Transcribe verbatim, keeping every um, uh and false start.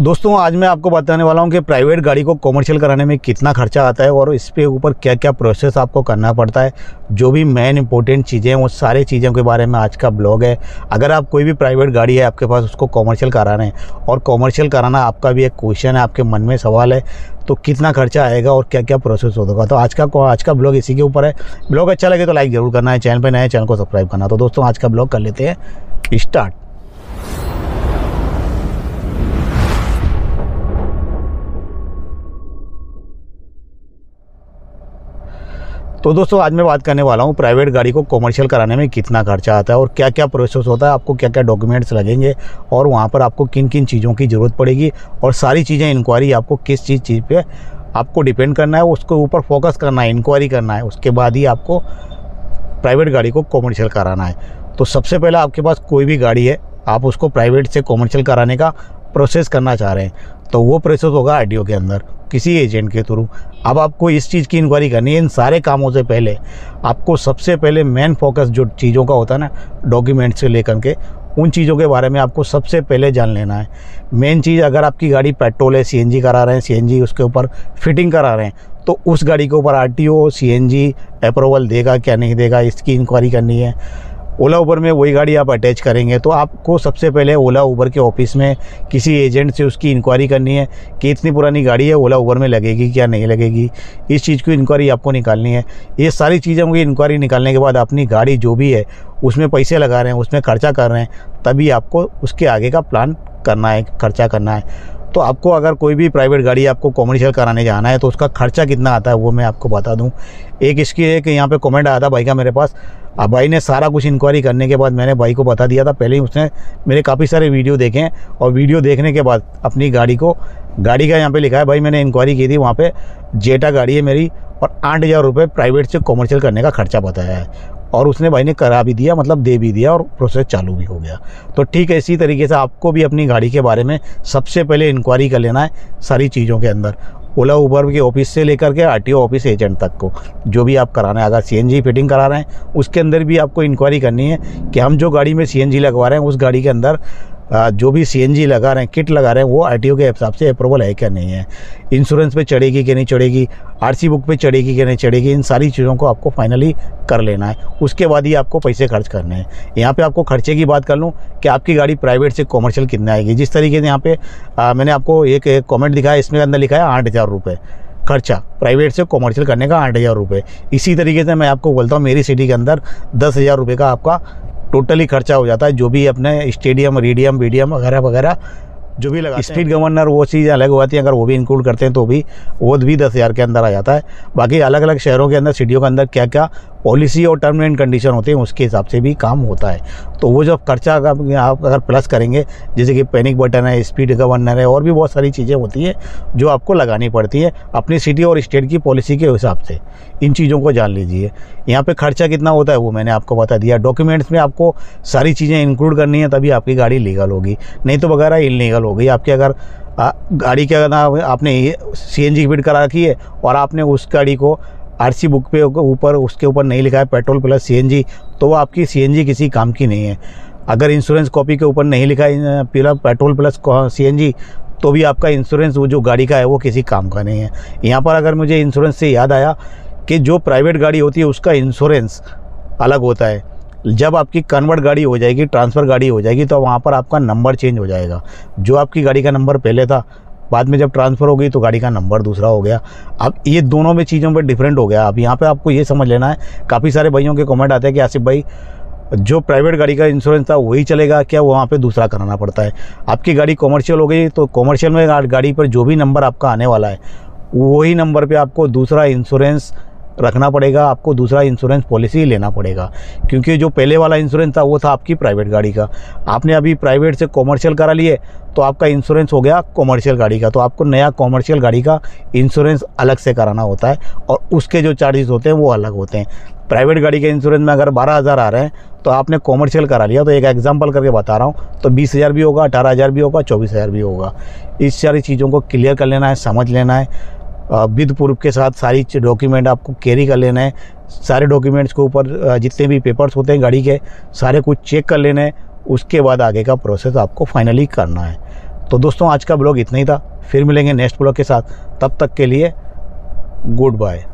दोस्तों आज मैं आपको बताने वाला हूं कि प्राइवेट गाड़ी को कॉमर्शियल कराने में कितना खर्चा आता है और इस पे ऊपर क्या क्या प्रोसेस आपको करना पड़ता है। जो भी मेन इंपॉर्टेंट चीज़ें हैं वो सारे चीज़ों के बारे में आज का ब्लॉग है। अगर आप कोई भी प्राइवेट गाड़ी है आपके पास, उसको कॉमर्शियल कराना है और कॉमर्शियल कराना आपका भी एक क्वेश्चन है, आपके मन में सवाल है, तो कितना खर्चा आएगा और क्या क्या प्रोसेस होगा, तो आज का आज का ब्लॉग इसी के ऊपर है। ब्लॉग अच्छा लगे तो लाइक ज़रूर करना है, चैनल पर नए चैनल को सब्सक्राइब करना। तो दोस्तों आज का ब्लॉग कर लेते हैं स्टार्ट। तो दोस्तों आज मैं बात करने वाला हूँ प्राइवेट गाड़ी को कॉमर्शियल कराने में कितना खर्चा आता है और क्या क्या प्रोसेस होता है, आपको क्या क्या डॉक्यूमेंट्स लगेंगे और वहाँ पर आपको किन किन चीज़ों की ज़रूरत पड़ेगी और सारी चीज़ें इंक्वायरी आपको किस चीज़ चीज़ पे आपको डिपेंड करना है, उसके ऊपर फोकस करना है, इंक्वायरी करना है, उसके बाद ही आपको प्राइवेट गाड़ी को कॉमर्शियल कराना है। तो सबसे पहले आपके पास कोई भी गाड़ी है, आप उसको प्राइवेट से कॉमर्शियल कराने का प्रोसेस करना चाह रहे हैं तो वो प्रोसेस होगा आर टी ओ के अंदर, किसी एजेंट के थ्रू। अब आपको इस चीज़ की इंक्वायरी करनी है। इन सारे कामों से पहले आपको सबसे पहले मेन फोकस जो चीज़ों का होता है ना, डॉक्यूमेंट्स से लेकर के उन चीज़ों के बारे में आपको सबसे पहले जान लेना है। मेन चीज़, अगर आपकी गाड़ी पेट्रोल है, सीएनजी करा रहे हैं, सीएनजी उसके ऊपर फिटिंग करा रहे हैं, तो उस गाड़ी के ऊपर आरटीओ सीएनजी अप्रूवल देगा क्या नहीं देगा, इसकी इंक्वायरी करनी है। ओला उबर में वही गाड़ी आप अटैच करेंगे तो आपको सबसे पहले ओला उबर के ऑफिस में किसी एजेंट से उसकी इंक्वायरी करनी है कि इतनी पुरानी गाड़ी है, ओला उबर में लगेगी क्या नहीं लगेगी, इस चीज़ की इंक्वायरी आपको निकालनी है। ये सारी चीज़ें होंगी। इंक्वायरी निकालने के बाद अपनी गाड़ी जो भी है उसमें पैसे लगा रहे हैं, उसमें खर्चा कर रहे हैं, तभी आपको उसके आगे का प्लान करना है, खर्चा करना है। तो आपको अगर कोई भी प्राइवेट गाड़ी आपको कॉमर्शियल कराने जाना है तो उसका खर्चा कितना आता है वो मैं आपको बता दूं। एक इसकी एक यहाँ पे कमेंट आया था भाई का मेरे पास, अब भाई ने सारा कुछ इंक्वायरी करने के बाद मैंने भाई को बता दिया था पहले ही, उसने मेरे काफ़ी सारे वीडियो देखे हैं और वीडियो देखने के बाद अपनी गाड़ी को, गाड़ी का यहाँ पर लिखा है भाई मैंने इंक्वायरी की थी, वहाँ पर जेटा गाड़ी है मेरी और आठ हज़ार रुपये प्राइवेट से कॉमर्शियल करने का खर्चा बताया है और उसने भाई ने करा भी दिया, मतलब दे भी दिया और प्रोसेस चालू भी हो गया। तो ठीक है, इसी तरीके से आपको भी अपनी गाड़ी के बारे में सबसे पहले इंक्वायरी कर लेना है सारी चीज़ों के अंदर, ओला उबर के ऑफिस से लेकर के आरटीओ ऑफिस एजेंट तक को जो भी आप कराना है। अगर सीएनजी फिटिंग करा रहे हैं उसके अंदर भी आपको इंक्वायरी करनी है कि हम जो गाड़ी में सीएनजी लगवा रहे हैं उस गाड़ी के अंदर जो भी सीएनजी लगा रहे हैं, किट लगा रहे हैं, वो आरटीओ के हिसाब से अप्रूवल है क्या नहीं है, इंश्योरेंस पे चढ़ेगी कि नहीं चढ़ेगी, आरसी बुक पे चढ़ेगी कि नहीं चढ़ेगी, इन सारी चीज़ों को आपको फाइनली कर लेना है। उसके बाद ही आपको पैसे खर्च करने हैं। यहाँ पे आपको खर्चे की बात कर लूँ कि आपकी गाड़ी प्राइवेट से कॉमर्शियल कितने आएगी। जिस तरीके से यहाँ पे आ, मैंने आपको एक, एक कॉमेंट दिखाया, इसमें अंदर लिखा है आठ हज़ार रुपये खर्चा प्राइवेट से कॉमर्शियल करने का, आठ हज़ार रुपये। इसी तरीके से मैं आपको बोलता हूँ मेरी सिटी के अंदर दस हज़ार रुपये का आपका टोटली खर्चा हो जाता है, जो भी अपने स्टेडियम रेडियम वीडियम वगैरह वगैरह जो भी लगा, स्ट्रीट गवर्नर वो चीज़ अलग हो जाती है, अगर वो भी इंक्लूड करते हैं तो भी वो भी दस हज़ार के अंदर आ जाता है। बाकी अलग अलग शहरों के अंदर, सिटियों के अंदर क्या क्या पॉलिसी और टर्म एंड कंडीशन होते हैं उसके हिसाब से भी काम होता है। तो वो जब खर्चा आप अगर प्लस करेंगे, जैसे कि पैनिक बटन है, स्पीड गवर्नर है और भी बहुत सारी चीज़ें होती है जो आपको लगानी पड़ती है अपनी सिटी और स्टेट की पॉलिसी के हिसाब से, इन चीज़ों को जान लीजिए। यहाँ पे खर्चा कितना होता है वो मैंने आपको बता दिया। डॉक्यूमेंट्स में आपको सारी चीज़ें इंक्लूड करनी है तभी आपकी गाड़ी लीगल होगी, नहीं तो वगैरह इलीगल होगी आपकी। अगर गाड़ी के अगर आपने सी एन जी फिट करा रखी है और आपने उस गाड़ी को आरसी बुक पे ऊपर उसके ऊपर नहीं लिखा है पेट्रोल प्लस सीएनजी, तो वो आपकी सीएनजी किसी काम की नहीं है। अगर इंश्योरेंस कॉपी के ऊपर नहीं लिखा है पीला पेट्रोल प्लस सीएनजी, तो भी आपका इंश्योरेंस वो जो गाड़ी का है वो किसी काम का नहीं है। यहाँ पर अगर मुझे इंश्योरेंस से याद आया कि जो प्राइवेट गाड़ी होती है उसका इंश्योरेंस अलग होता है। जब आपकी कन्वर्ट गाड़ी हो जाएगी, ट्रांसफ़र गाड़ी हो जाएगी, तो वहाँ पर आपका नंबर चेंज हो जाएगा। जो आपकी गाड़ी का नंबर पहले था, बाद में जब ट्रांसफ़र हो गई तो गाड़ी का नंबर दूसरा हो गया। अब ये दोनों में चीज़ों पर डिफरेंट हो गया। अब यहाँ पे आपको ये समझ लेना है। काफ़ी सारे भाइयों के कमेंट आते हैं कि आसिफ भाई जो प्राइवेट गाड़ी का इंश्योरेंस था वही चलेगा क्या, वहाँ पे दूसरा कराना पड़ता है। आपकी गाड़ी कॉमर्शियल हो गई तो कॉमर्शियल में गाड़ी पर जो भी नंबर आपका आने वाला है वही नंबर पर आपको दूसरा इंश्योरेंस रखना पड़ेगा, आपको दूसरा इंश्योरेंस पॉलिसी लेना पड़ेगा, क्योंकि जो पहले वाला इंश्योरेंस था वो था आपकी प्राइवेट गाड़ी का। आपने अभी प्राइवेट से कॉमर्शियल करा लिए तो आपका इंश्योरेंस हो गया कॉमर्शियल गाड़ी का, तो आपको नया कॉमर्शियल गाड़ी का इंश्योरेंस अलग से कराना होता है और उसके जो चार्जेस होते हैं वो अलग होते हैं। प्राइवेट गाड़ी के इंश्योरेंस में अगर बारह हज़ार आ रहे हैं तो आपने कॉमर्शियल करा लिया, तो एक एग्जांपल करके बता रहा हूँ, तो बीस हज़ार भी होगा, अठारह हज़ार भी होगा, चौबीस हज़ार भी होगा। इस सारी चीज़ों को क्लियर कर लेना है, समझ लेना है विद प्रूफ के साथ। सारी डॉक्यूमेंट आपको कैरी कर लेना है, सारे डॉक्यूमेंट्स के ऊपर जितने भी पेपर्स होते हैं गाड़ी के सारे कुछ चेक कर लेना है, उसके बाद आगे का प्रोसेस आपको फाइनली करना है। तो दोस्तों आज का ब्लॉग इतना ही था, फिर मिलेंगे नेक्स्ट ब्लॉग के साथ, तब तक के लिए गुड बाय।